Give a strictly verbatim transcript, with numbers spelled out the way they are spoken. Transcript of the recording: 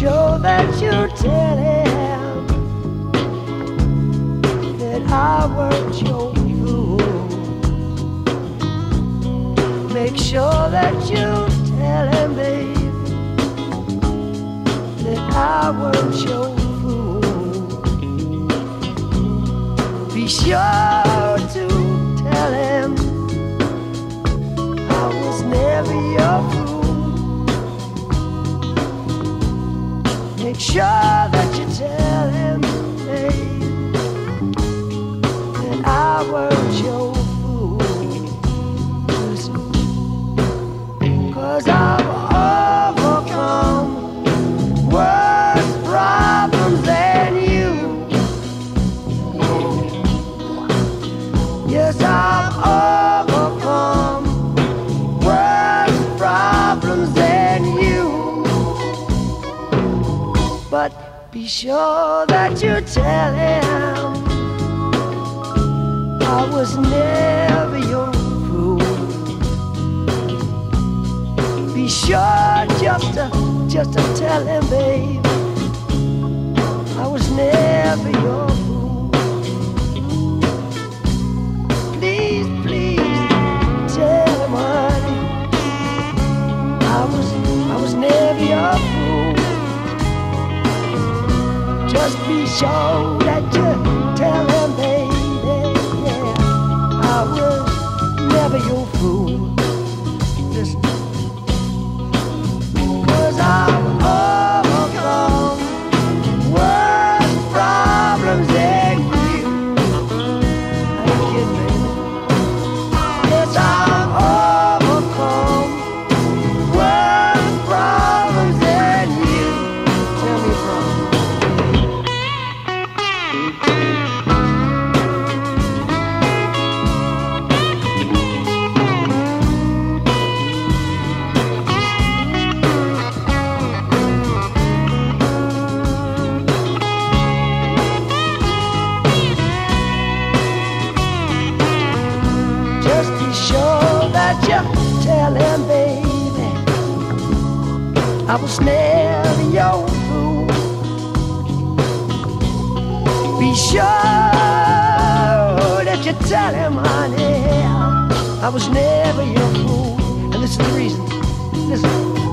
show that you tell him that I weren't your fool. Make sure that you tell him, babe, that I weren't your fool. Be sure to tell him I was never your fool. Make sure that you tell him, babe, that I was your fool. Cause I've overcome worse problems than you. Yes, I've overcome worse problems than you. But be sure that you tell him I was never your fool. Be sure just to, just to tell him, babe, I was never your fool. Please, please tell him, honey, I was, I was never your fool. Just be sure that you tell him, baby, yeah, I was never your fool. Just cause I've overcome worse problems than you. I ain't kidding, baby. Yes, I've overcome worse problems than you. Tell me from tell him, baby, I was never your fool. Be sure that you tell him, honey, I was never your fool. And this is the reason. Listen.